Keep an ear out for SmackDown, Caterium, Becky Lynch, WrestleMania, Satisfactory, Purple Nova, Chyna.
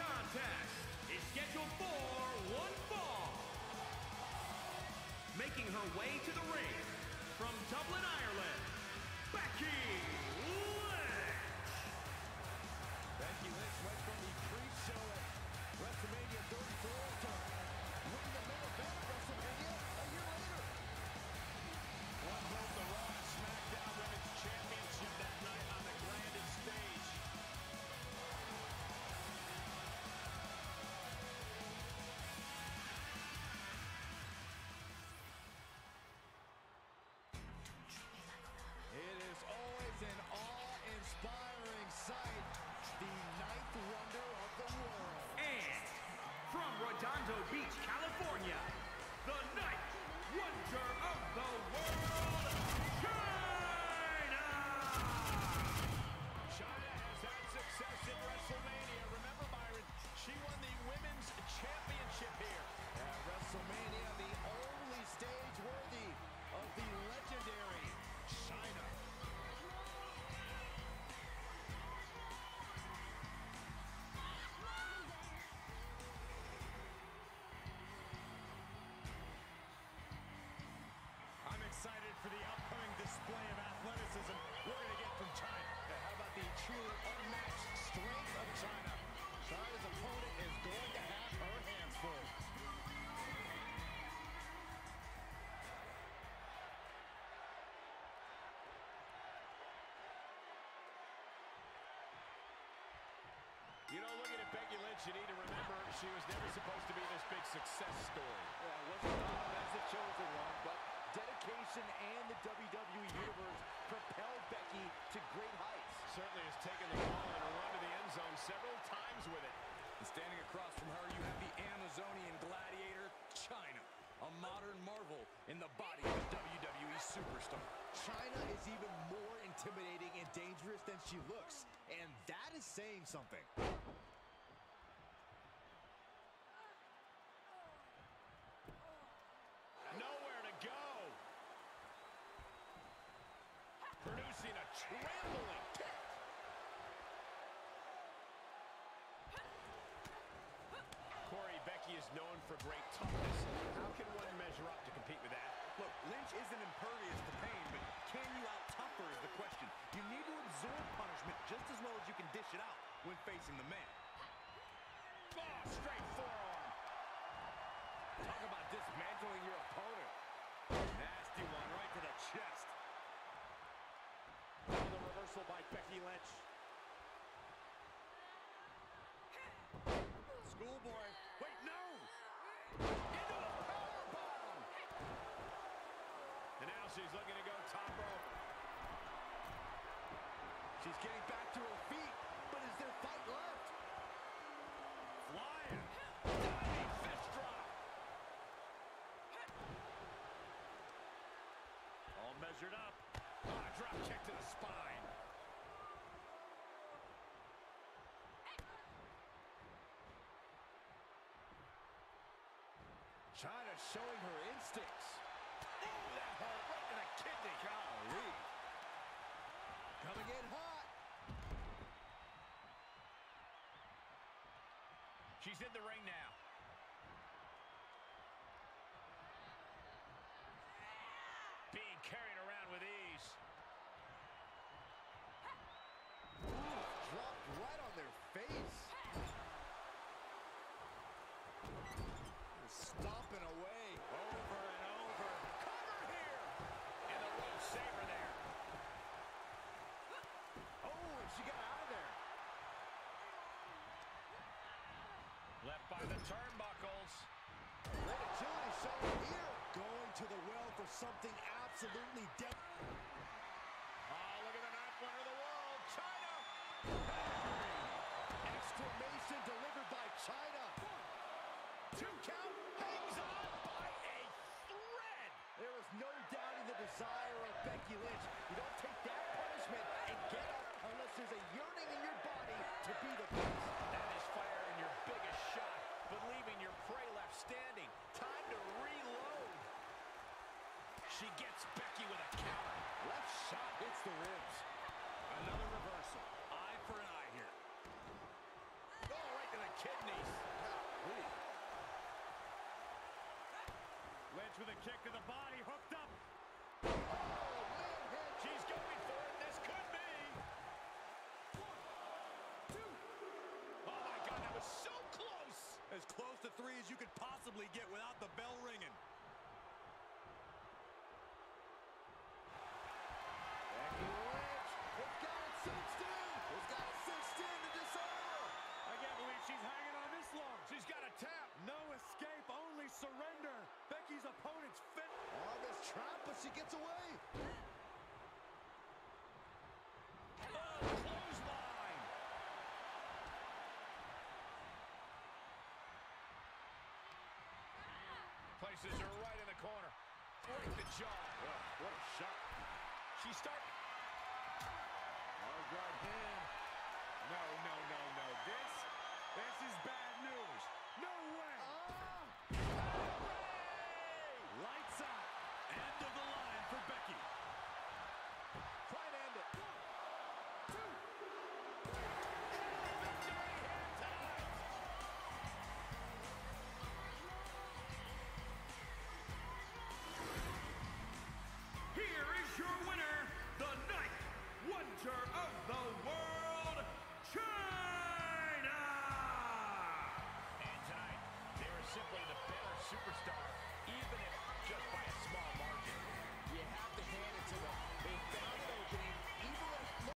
contest is scheduled for one fall. Making her way to the ring from Dublin, Ireland, Becky Lynch. Becky Lynch went from the pre-show at WrestleMania 34 to winning the main event at WrestleMania a year later. One held the Raw and SmackDown Women's Championship that night on the grandest stage. It is always an awe-inspiring sight, the ninth wonder of the world. And from Redondo Beach, California, the ninth wonder of the world, Chyna! Chyna has had success in WrestleMania. Remember, Byron, she won the Women's Championship here. At WrestleMania, the only stage worthy of the legendary Chyna. I'm excited for the upcoming display of athleticism we're going to get from Chyna. How about the truly unmatched strength of Chyna? Chyna's opponent is going to have her hands full. You know, looking at Becky Lynch, you need to remember she was never supposed to be this big success story. Yeah, it wasn't thought as the chosen one, but dedication and the WWE Universe propelled Becky to great heights. Certainly has taken the ball and run to the end zone several times with it. And standing across from her, you have the Amazonian gladiator, Chyna, a modern marvel in the body of a WWE superstar. Chyna is even more intimidating and dangerous than she looks, and that is saying something. Nowhere to go. Producing a trembling kick. Corey, Becky is known for great toughness. How can one measure up to compete with that? Look, Lynch isn't impervious to pain, but can you out-tough her is the question. You need to absorb punishment just as well as you can dish it out when facing the man. Oh, straight forearm. Talk about dismantling your opponent. Nasty one right to the chest. And the reversal by Becky Lynch. Schoolboy. Wait, no! Into the powerbomb! And now she's looking to go top rope. She's getting back to her feet, but is there fight left? Flying. Diving fist drop. All measured up. Oh, drop kick to the spine. Chyna showing her instincts. Oh, that hurt right to the kidney. Golly. Coming in hot. She's in the ring now. Being carried around with ease. Ooh, dropped right on their face. Stomping away, over and over. Cover here! And a rope saver there. Oh, and she got out of there. Left by the turnbuckles. Great agility showing here. Going to the well for something absolutely dead. Oh, look at the ninth wonder of the world, Chyna! Hey! Exclamation delivered by Chyna. Two count, hangs on by a thread. There is no doubting the desire of Becky Lynch. You don't take that punishment and get up unless there's a yearning in your body to be the best. That is firing your biggest shot, but leaving your prey left standing. Time to reload. She gets Becky with a counter. Left shot hits the ribs. Another reversal. Eye for an eye here. Oh, right to the kick. with a kick to the body, hooked up. Oh, man. She's going for it. This could be. One, two. Oh, my God, that was so close. As close to three as you could possibly get without the bell ringing. Becky Lynch has got it cinched in. Has got it cinched in to disorder. I can't believe she's hanging on this long. She's got a tap. No escape, only surrender. Becky's opponent's fit. Oh, this trap, but she gets away. Oh, clothesline. Places her right in the corner. Break the jaw. What a shot. She started. Oh, God, man.